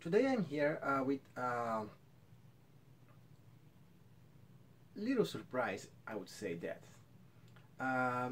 Today I'm here with a little surprise, I would say that. I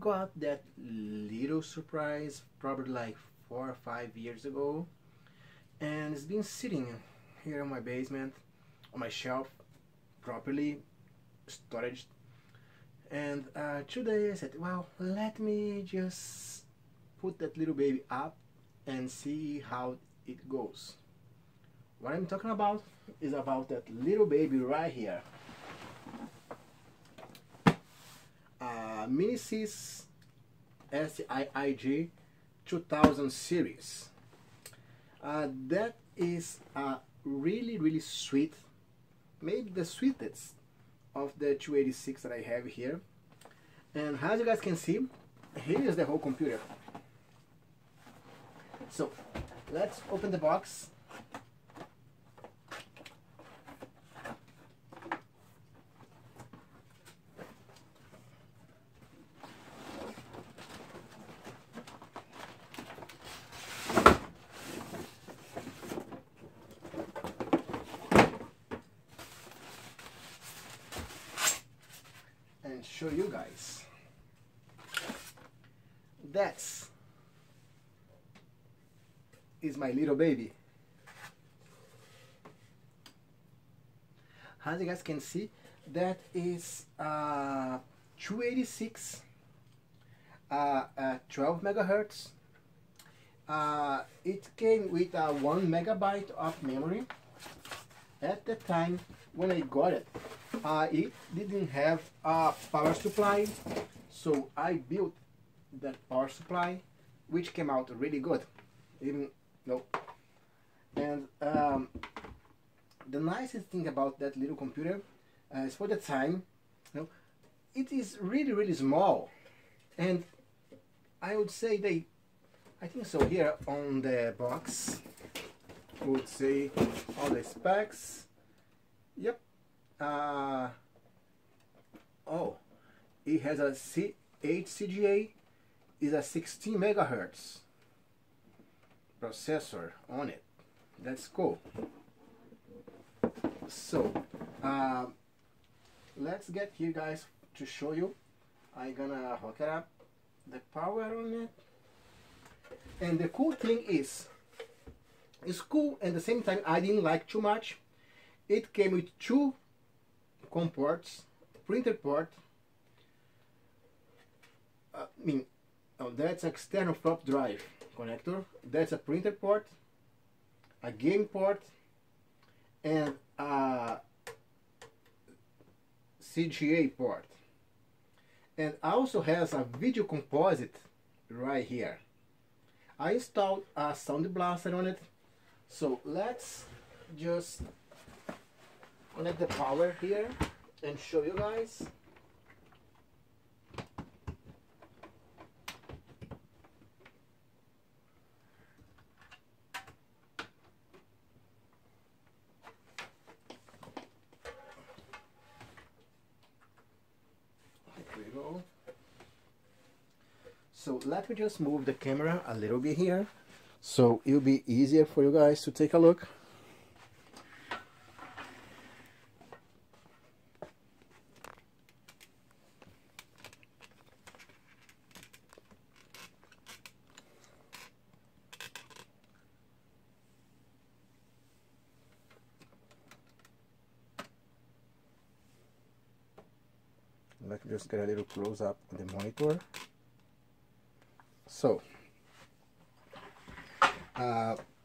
got that little surprise probably like 4 or 5 years ago, and it's been sitting here in my basement on my shelf, properly storaged. And today I said, well, let me just put that little baby up and see how it goes. What I'm talking about is about that little baby right here, MiniSys SIIG 2000 series. That is a really sweet, maybe the sweetest of the 286 that I have here. And as you guys can see, here is the whole computer. So let's open the box. And show you guys. That's is my little baby. As you guys can see, that is 286, 12 megahertz. It came with 1 megabyte of memory. At the time when I got it, it didn't have a power supply, so I built that power supply, which came out really good. And the nicest thing about that little computer is, for the time, it is really small. And I would say I think so, here on the box would say all the specs. Yep. Oh, it has a CGA, is a 16 megahertz processor on it. That's cool. So let's get here, guys, to show you. I'm gonna hook it up, the power on it. And the cool thing is, it's cool, and at the same time I didn't like too much. It came with 2 COM ports, printer port, that's external flop drive connector, that's a printer port, a game port, and a CGA port. And also has a video composite right here. I installed a Sound Blaster on it. So let's just connect the power here and show you guys. So let me just move the camera a little bit here, so it'll be easier for you guys to take a look. Let me just get a little close up on the monitor. So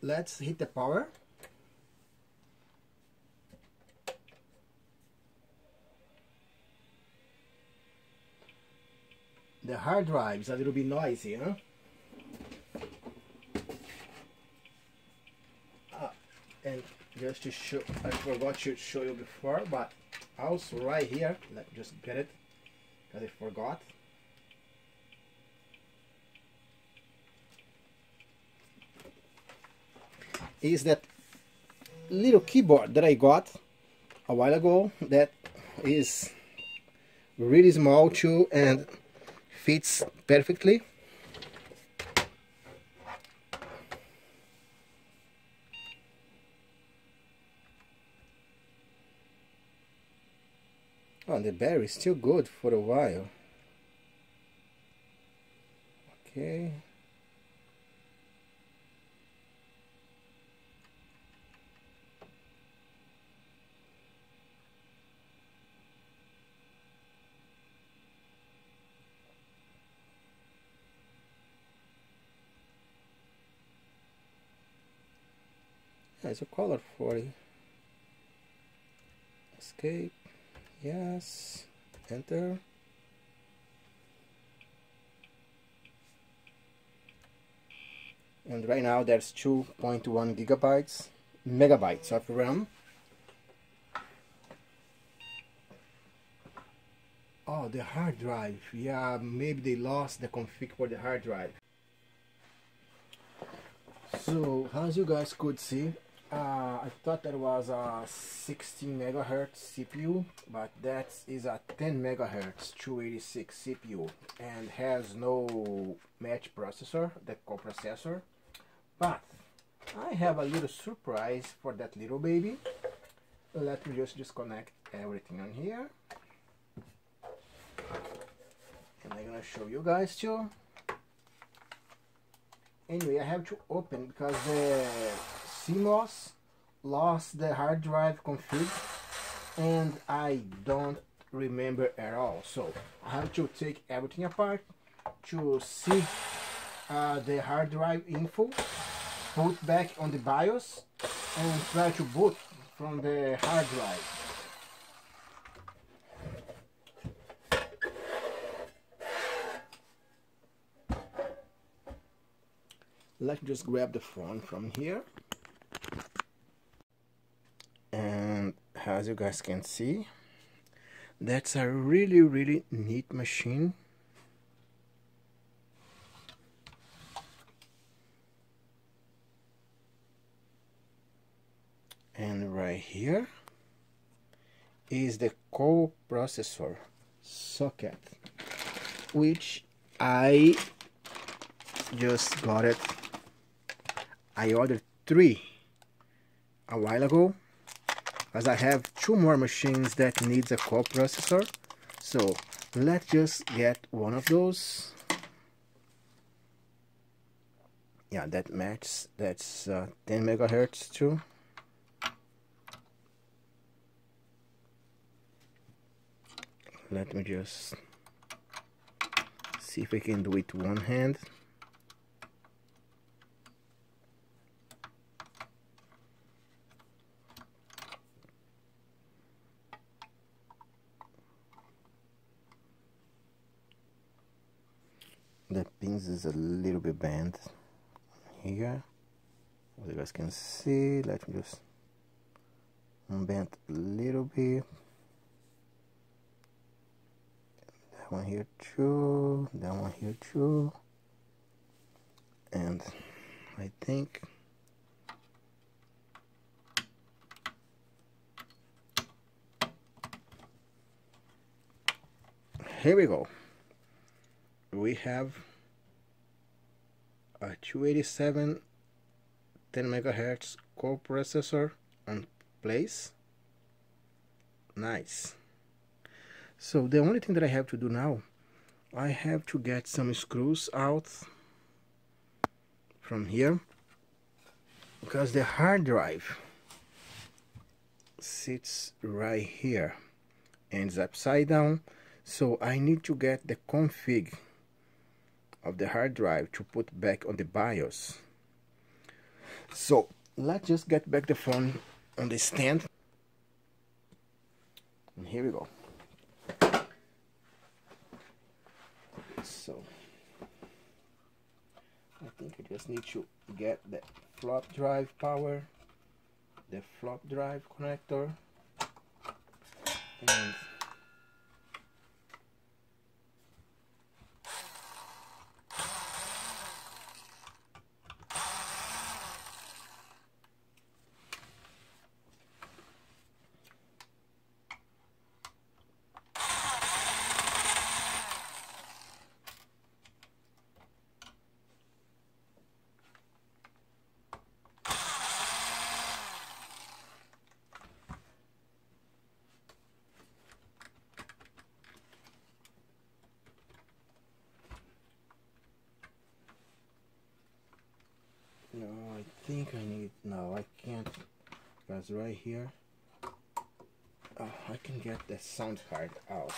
let's hit the power. The hard drive is a little bit noisy, huh? And just to show, I forgot to show you before, but also right here, let me just get it because I forgot. Is that little keyboard that I got a while ago, that is really small too and fits perfectly. Oh, the battery is still good for a while. Okay. Yeah, it's a color 40. Escape. Yes. Enter. And right now there's 2.1 megabytes of RAM. Oh, the hard drive. Yeah, maybe they lost the config for the hard drive. So as you guys could see, I thought that was a 16 megahertz CPU, but that is a 10 megahertz 286 CPU and has no match processor, the coprocessor. But I have a little surprise for that little baby. Let me just disconnect everything on here, and I'm gonna show you guys too. Anyway, I have to open because the CMOS lost the hard drive config and I don't remember at all, so I have to take everything apart to see the hard drive info, put back on the BIOS and try to boot from the hard drive. Let me just grab the phone from here. And as you guys can see, that's a really, really neat machine. And right here is the coprocessor socket, which I just got it. I ordered 3 a while ago, as I have 2 more machines that needs a coprocessor. So let's just get one of those. Yeah, that matches. That's 10 megahertz too. Let me just see if I can do it with one hand. The pins is a little bit bent here, as you guys can see. Let me just unbend a little bit. That one here too, that one here too, and I think here we go. We have a 287 10 megahertz coprocessor on place. Nice. So the only thing that I have to do now, I have to get some screws out from here, because the hard drive sits right here and it's upside down, so I need to get the config of the hard drive to put back on the BIOS. So let's just get back the phone on the stand, and here we go. So I think I just need to get the floppy drive power, the floppy drive connector, and think I need, no, I can't, because right here, I can get the sound card out.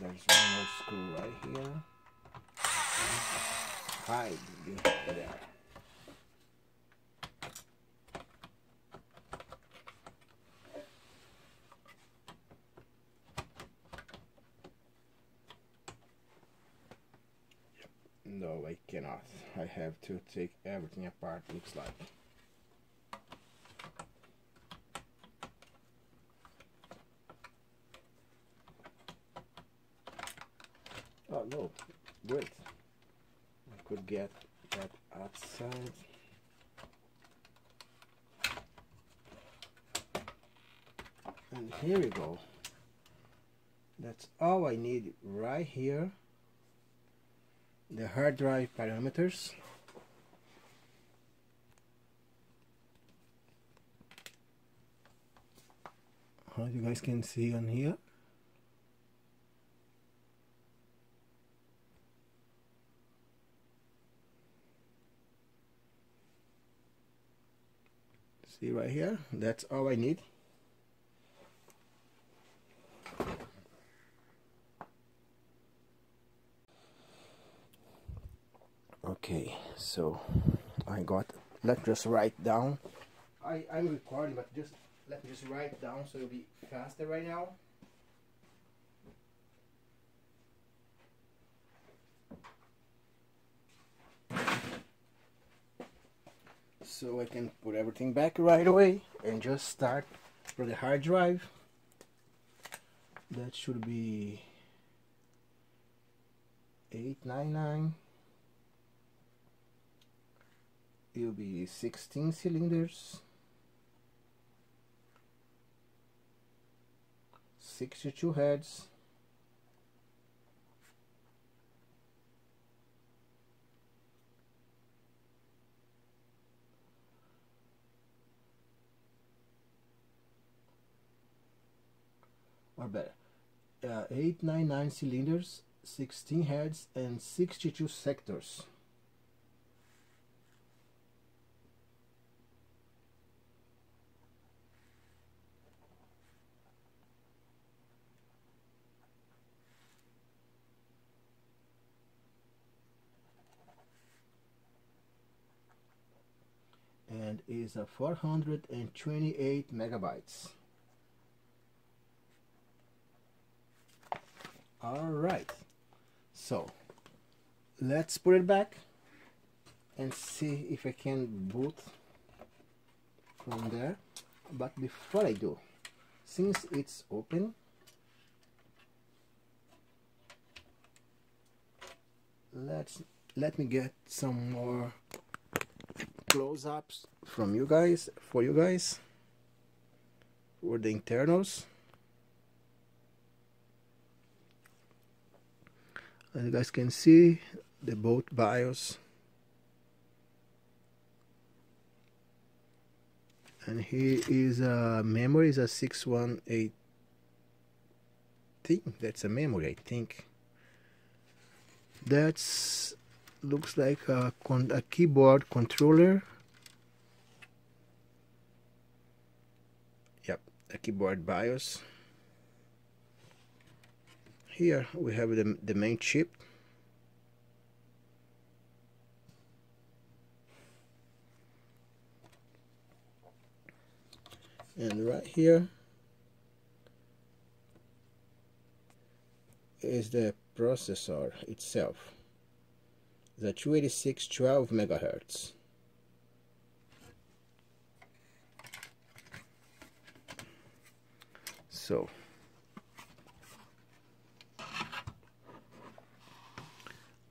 There's one more screw right here. Hide there. No, I cannot. I have to take everything apart, looks like. Oh no, great. I could get that outside. And here we go. That's all I need right here. The hard drive parameters. How you guys can see on here. See right here, that's all I need. Okay, so I got, let's just write down. I'm recording, but just let me just write down so it'll be faster right now. So I can put everything back right away and just start for the hard drive. That should be 899. It'll be 16 cylinders, 62 heads, 899 cylinders, 16 heads, and 62 sectors. And is a 428 megabytes. Alright, so let's put it back and see if I can boot from there. But before I do, since it's open, let me get some more close-ups from you guys, for you guys, for the internals. As you guys can see, the both BIOS, and here is a memory, is a 618. That's a memory, I think. That's looks like a keyboard controller. Yep, a keyboard BIOS. Here we have the main chip, and right here is the processor itself, the 28612 megahertz. So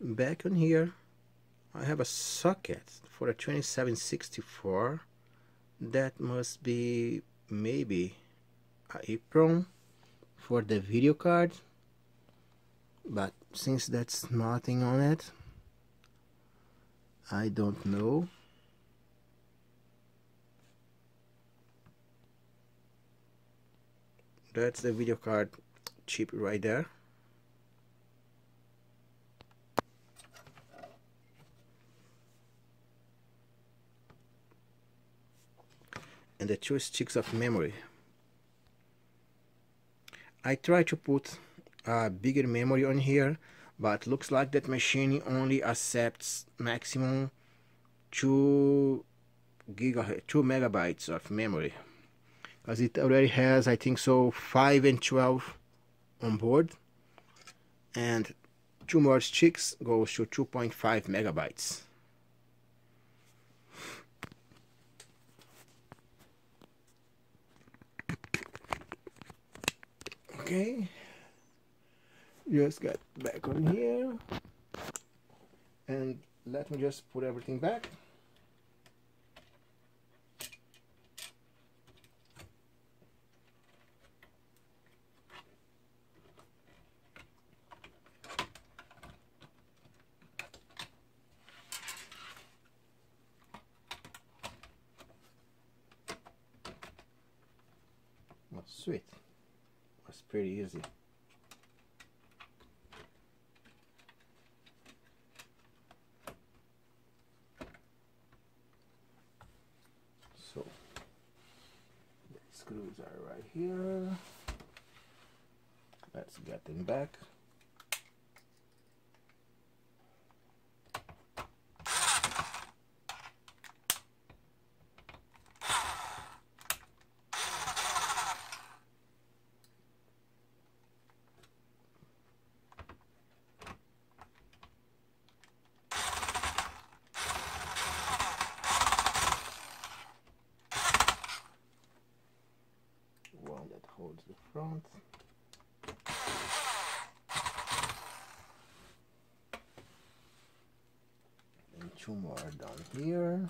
back on here I have a socket for a 2764 that must be maybe a EPROM for the video card, but since that's nothing on it, I don't know. That's the video card chip right there. And the two sticks of memory. I tried to put a bigger memory on here, but looks like that machine only accepts maximum 2 megabytes of memory, because it already has, I think so, 5 and 12 on board, and 2 more sticks goes to 2.5 megabytes. Okay, just got back on here, and let me just put everything back. Oh, sweet. That's pretty easy. So the screws are right here. Let's get them back. The front. And 2 more down here.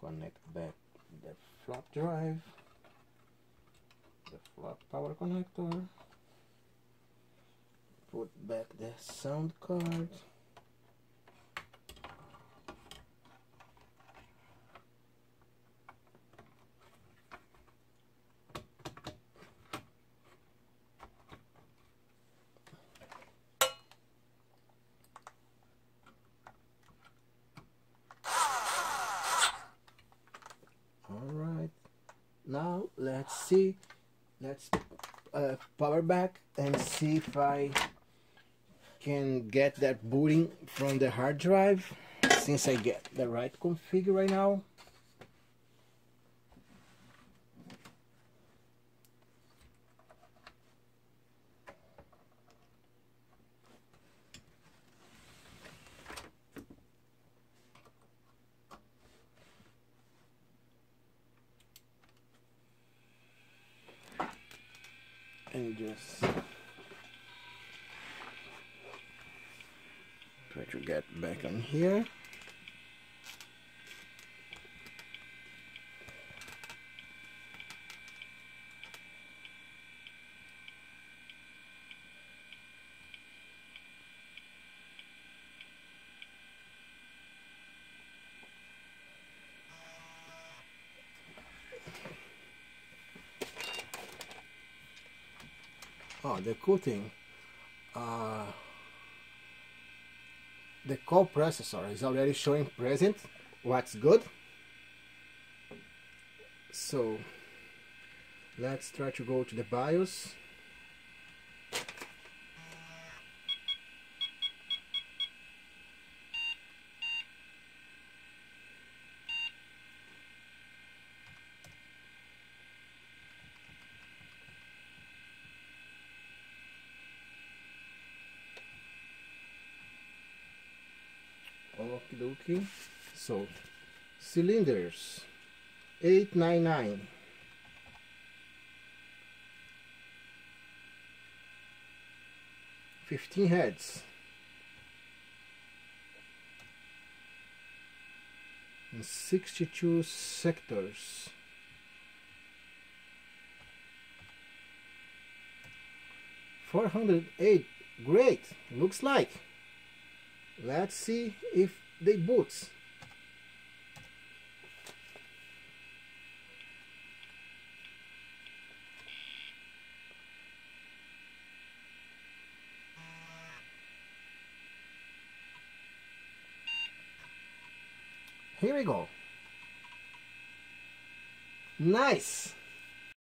Connect back the floppy drive, the floppy power connector. Put back the sound card. All right. Now let's see. Let's power back and see if I can get that booting from the hard drive, since I get the right config right now. And just try to get back on here. Oh, the cool thing. The core processor is already showing present, what's good. So let's try to go to the BIOS. Okay, so cylinders 899 15 heads. And 62 sectors. $408. Great, looks like. Let's see if they boot. Here we go. Nice.